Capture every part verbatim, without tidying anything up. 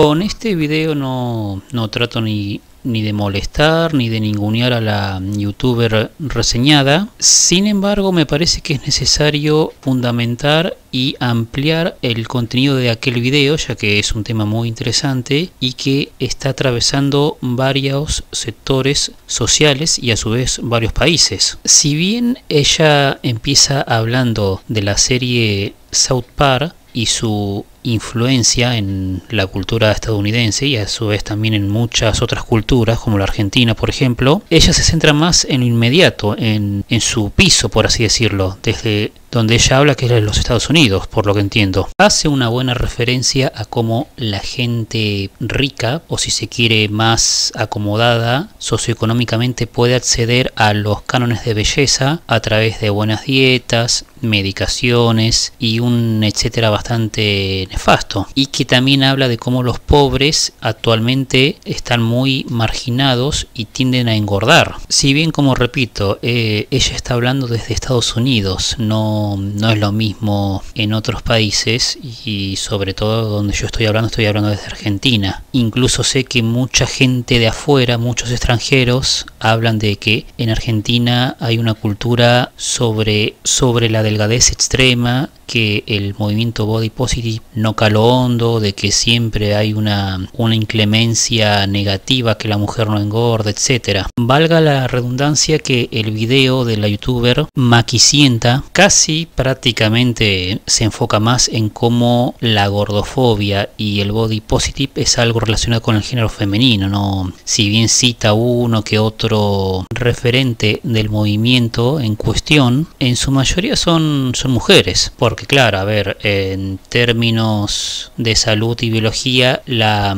Con este video no, no trato ni, ni de molestar ni de ningunear a la youtuber reseñada. Sin embargo, me parece que es necesario fundamentar y ampliar el contenido de aquel video, ya que es un tema muy interesante y que está atravesando varios sectores sociales y a su vez varios países. Si bien ella empieza hablando de la serie South Park y su influencia en la cultura estadounidense y a su vez también en muchas otras culturas como la argentina, por ejemplo, ella se centra más en lo inmediato, en, en su piso, por así decirlo, desde donde ella habla, que es de los Estados Unidos, por lo que entiendo. Hace una buena referencia a cómo la gente rica, o si se quiere más acomodada socioeconómicamente, puede acceder a los cánones de belleza a través de buenas dietas, medicaciones y un etcétera bastante nefasto. Y que también habla de cómo los pobres actualmente están muy marginados y tienden a engordar. Si bien, como repito, eh, ella está hablando desde Estados Unidos, no No es lo mismo en otros países, y sobre todo donde yo estoy hablando, estoy hablando desde Argentina. Incluso sé que mucha gente de afuera, muchos extranjeros, hablan de que en Argentina hay una cultura sobre, sobre la delgadez extrema, que el movimiento body positive no caló hondo, de que siempre hay una, una inclemencia negativa, que la mujer no engorda, etcétera. Valga la redundancia que el video de la youtuber Maquicienta casi prácticamente se enfoca más en cómo la gordofobia y el body positive es algo relacionado con el género femenino, ¿no? Si bien cita uno que otro referente del movimiento en cuestión, en su mayoría son, son mujeres, porque Porque claro, a ver, en términos de salud y biología, la,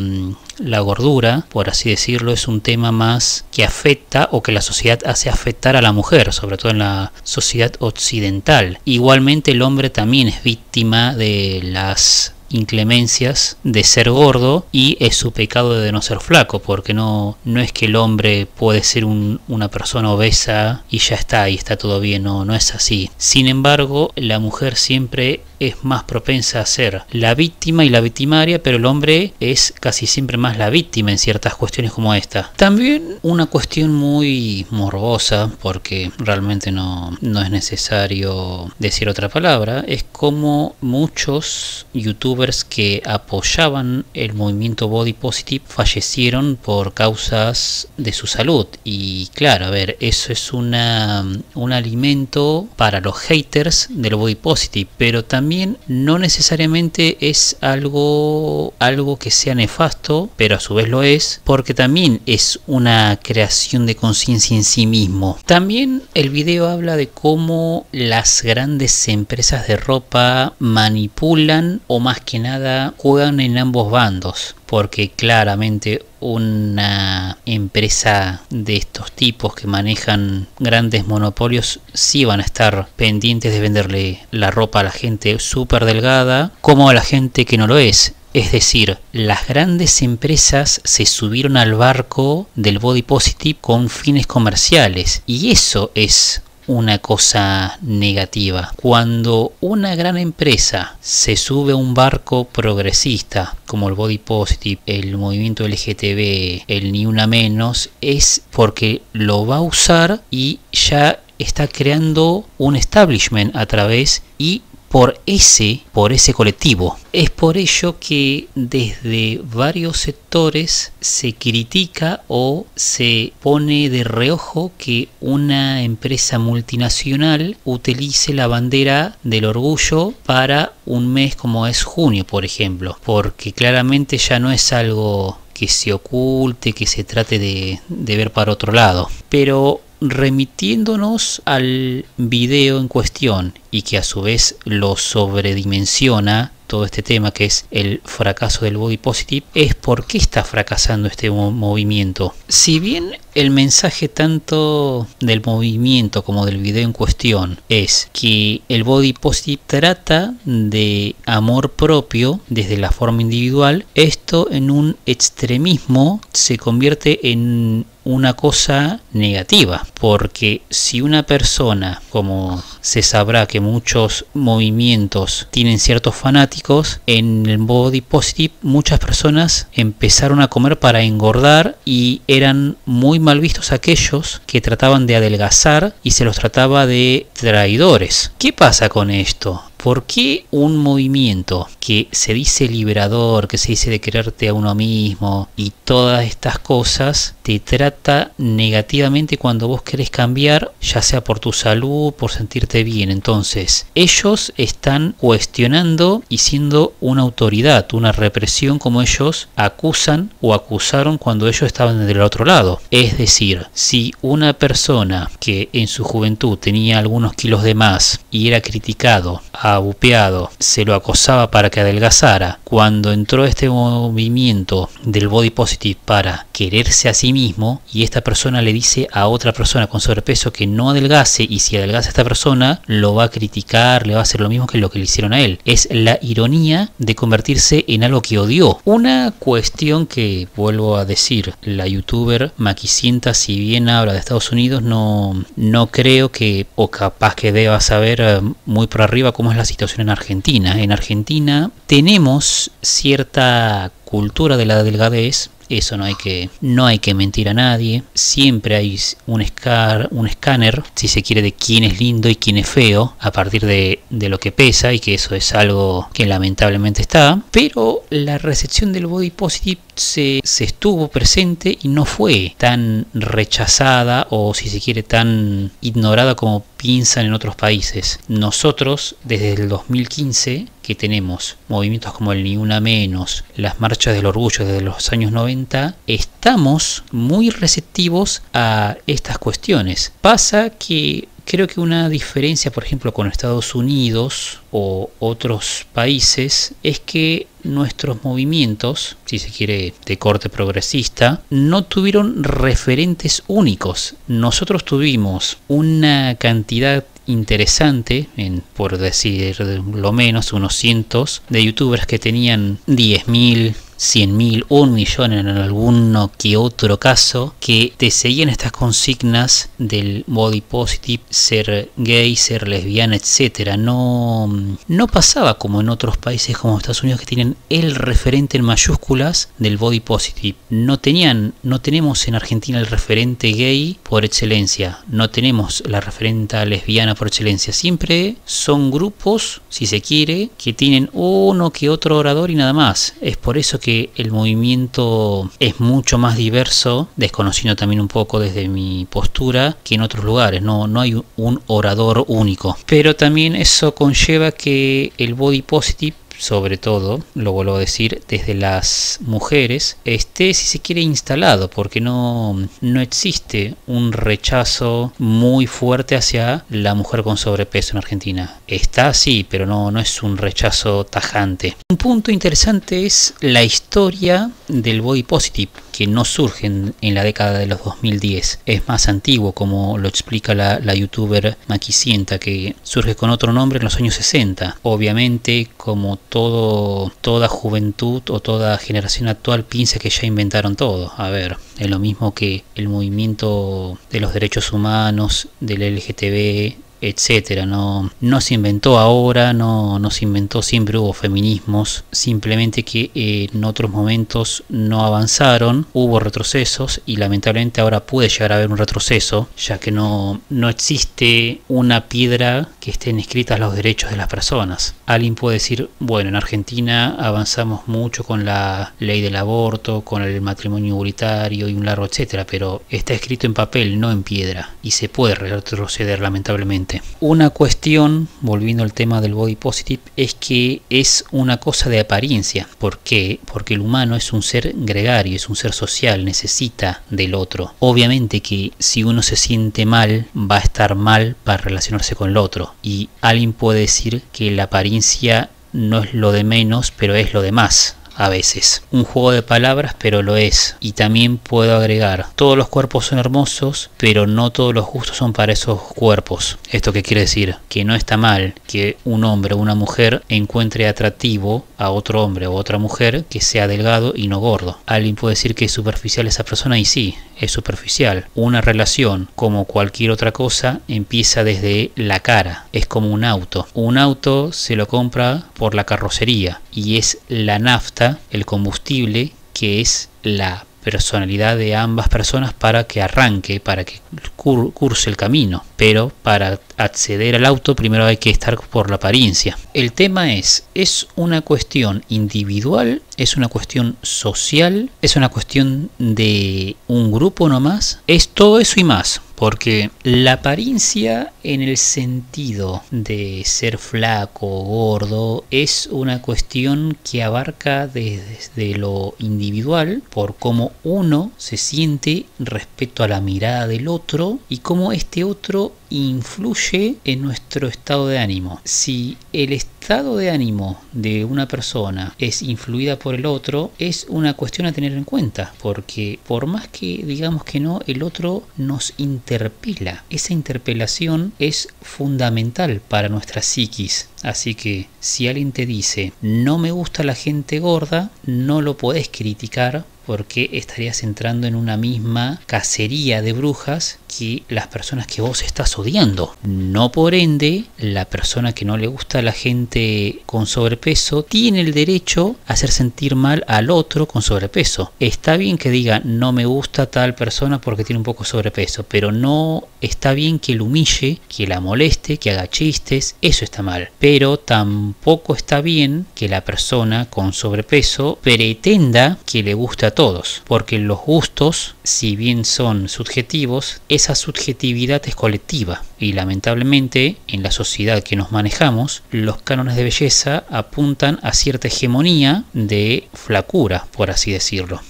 la gordura, por así decirlo, es un tema más que afecta, o que la sociedad hace afectar a la mujer, sobre todo en la sociedad occidental. Igualmente el hombre también es víctima de las inclemencias de ser gordo, y es su pecado de no ser flaco, porque no, no es que el hombre puede ser un, una persona obesa y ya está, y está todo bien, no, no es así. Sin embargo, la mujer siempre es más propensa a ser la víctima y la victimaria, pero el hombre es casi siempre más la víctima en ciertas cuestiones como esta. También una cuestión muy morbosa, porque realmente no, no es necesario decir otra palabra, es como muchos youtubers que apoyaban el movimiento body positive fallecieron por causas de su salud. Y claro, a ver, eso es una, un alimento para los haters del body positive, pero también no necesariamente es algo, algo que sea nefasto, pero a su vez lo es, porque también es una creación de conciencia en sí mismo. También el video habla de cómo las grandes empresas de ropa manipulan, o más que nada juegan en ambos bandos, porque claramente una empresa de estos tipos que manejan grandes monopolios sí van a estar pendientes de venderle la ropa a la gente súper delgada como a la gente que no lo es. Es decir, las grandes empresas se subieron al barco del body positive con fines comerciales, y eso es una cosa negativa. Cuando una gran empresa se sube a un barco progresista como el body positive, el movimiento L G T B, el Ni Una Menos, es porque lo va a usar y ya está creando un establishment a través y por ese, por ese colectivo. Es por ello que desde varios sectores se critica o se pone de reojo que una empresa multinacional utilice la bandera del orgullo para un mes como es junio, por ejemplo, porque claramente ya no es algo que se oculte, que se trate de, de ver para otro lado. Pero remitiéndonos al video en cuestión, y que a su vez lo sobredimensiona todo este tema que es el fracaso del body positive, es por qué está fracasando este movimiento. Si bien el mensaje tanto del movimiento como del video en cuestión es que el body positive trata de amor propio desde la forma individual, esto en un extremismo se convierte en una cosa negativa, porque si una persona, como se sabrá que muchos movimientos tienen ciertos fanáticos, en el body positive muchas personas empezaron a comer para engordar y eran muy mal vistos aquellos que trataban de adelgazar y se los trataba de traidores. ¿Qué pasa con esto? ¿Por qué un movimiento que se dice liberador, que se dice de quererte a uno mismo y todas estas cosas, te trata negativamente cuando vos querés cambiar, ya sea por tu salud, por sentirte bien? Entonces, ellos están cuestionando y siendo una autoridad, una represión, como ellos acusan o acusaron cuando ellos estaban del otro lado. Es decir, si una persona que en su juventud tenía algunos kilos de más y era criticado, a abupeado, se lo acosaba para que adelgazara, cuando entró este movimiento del body positive para quererse a sí mismo y esta persona le dice a otra persona con sobrepeso que no adelgace, y si adelgaza esta persona lo va a criticar, le va a hacer lo mismo que lo que le hicieron a él. Es la ironía de convertirse en algo que odió. Una cuestión que vuelvo a decir, la youtuber Maquicienta, si bien habla de Estados Unidos, no, no creo que, o capaz que deba saber muy por arriba cómo es la situación en Argentina. En Argentina tenemos cierta cultura de la delgadez. Eso no hay que, no hay que mentir a nadie. Siempre hay un, escar, un escáner, si se quiere, de quién es lindo y quién es feo, a partir de, de lo que pesa, y que eso es algo que lamentablemente está. Pero la recepción del body positive se, se estuvo presente y no fue tan rechazada o, si se quiere, tan ignorada como piensan en otros países. Nosotros, desde el dos mil quince, que tenemos movimientos como el Ni Una Menos, las marchas del orgullo desde los años noventa, estamos muy receptivos a estas cuestiones. Pasa que creo que una diferencia, por ejemplo, con Estados Unidos o otros países, es que nuestros movimientos, si se quiere, de corte progresista, no tuvieron referentes únicos. Nosotros tuvimos una cantidad interesante, en, por decir lo menos, unos cientos de youtubers que tenían diez mil, cien mil, un millón en alguno que otro caso, que te seguían estas consignas del body positive, ser gay, ser lesbiana, etcétera. No, no pasaba como en otros países como Estados Unidos, que tienen el referente en mayúsculas del body positive. No tenían, no tenemos en Argentina el referente gay por excelencia, no tenemos la referente lesbiana por excelencia. Siempre son grupos, si se quiere, que tienen uno que otro orador y nada más. Es por eso que el movimiento es mucho más diverso, desconociendo también un poco desde mi postura, que en otros lugares no, no hay un orador único. Pero también eso conlleva que el body positive, sobre todo, lo vuelvo a decir, desde las mujeres, esté, si se quiere, instalado, porque no, no existe un rechazo muy fuerte hacia la mujer con sobrepeso en Argentina. Está así, pero no, no es un rechazo tajante. Un punto interesante es la historia del body positive, que no surge en, en la década de los dos mil diez. Es más antiguo, como lo explica la, la youtuber Maquicienta, que surge con otro nombre en los años sesenta. Obviamente, como todo, toda juventud o toda generación actual, piensa que ya inventaron todo. A ver, es lo mismo que el movimiento de los derechos humanos, del L G T B, etcétera. No, no se inventó ahora, no, no se inventó, siempre hubo feminismos, simplemente que eh, en otros momentos no avanzaron, hubo retrocesos, y lamentablemente ahora puede llegar a haber un retroceso, ya que no, no existe una piedra que estén escritas los derechos de las personas. Alguien puede decir, bueno, en Argentina avanzamos mucho con la ley del aborto, con el matrimonio igualitario y un largo etcétera, pero está escrito en papel, no en piedra, y se puede retroceder lamentablemente. Una cuestión, volviendo al tema del body positive, es que es una cosa de apariencia. ¿Por qué? Porque el humano es un ser gregario, es un ser social, necesita del otro. Obviamente que si uno se siente mal, va a estar mal para relacionarse con el otro. Y alguien puede decir que la apariencia no es lo de menos, pero es lo de más. a veces. Un juego de palabras, pero lo es. Y también puedo agregar, todos los cuerpos son hermosos, pero no todos los gustos son para esos cuerpos. ¿Esto qué quiere decir? Que no está mal que un hombre o una mujer encuentre atractivo a otro hombre o otra mujer que sea delgado y no gordo. Alguien puede decir que es superficial esa persona, y sí, es superficial. Una relación, como cualquier otra cosa, empieza desde la cara. Es como un auto. Un auto se lo compra por la carrocería, y es la nafta, el combustible, que es la personalidad de ambas personas para que arranque, para que cur curse el camino. Pero para acceder al auto primero hay que estar por la apariencia. El tema es, ¿es una cuestión individual? ¿Es una cuestión social? ¿Es una cuestión de un grupo nomás? Es todo eso y más. Porque la apariencia en el sentido de ser flaco o gordo es una cuestión que abarca desde lo individual, por cómo uno se siente respecto a la mirada del otro y cómo este otro influye en nuestro estado de ánimo. Si el estado de ánimo de una persona es influida por el otro, es una cuestión a tener en cuenta, porque por más que digamos que no, el otro nos interpela. Esa interpelación es fundamental para nuestra psiquis. Así que si alguien te dice, no me gusta la gente gorda, no lo podés criticar, porque estarías entrando en una misma cacería de brujas que las personas que vos estás odiando. No por ende, la persona que no le gusta a la gente con sobrepeso tiene el derecho a hacer sentir mal al otro con sobrepeso. Está bien que diga, no me gusta tal persona porque tiene un poco de sobrepeso, pero no está bien que lo humille, que la moleste, que haga chistes. Eso está mal. Pero tampoco está bien que la persona con sobrepeso pretenda que le guste a todos, porque los gustos, si bien son subjetivos, esa subjetividad es colectiva, y lamentablemente en la sociedad que nos manejamos, los cánones de belleza apuntan a cierta hegemonía de flacura, por así decirlo.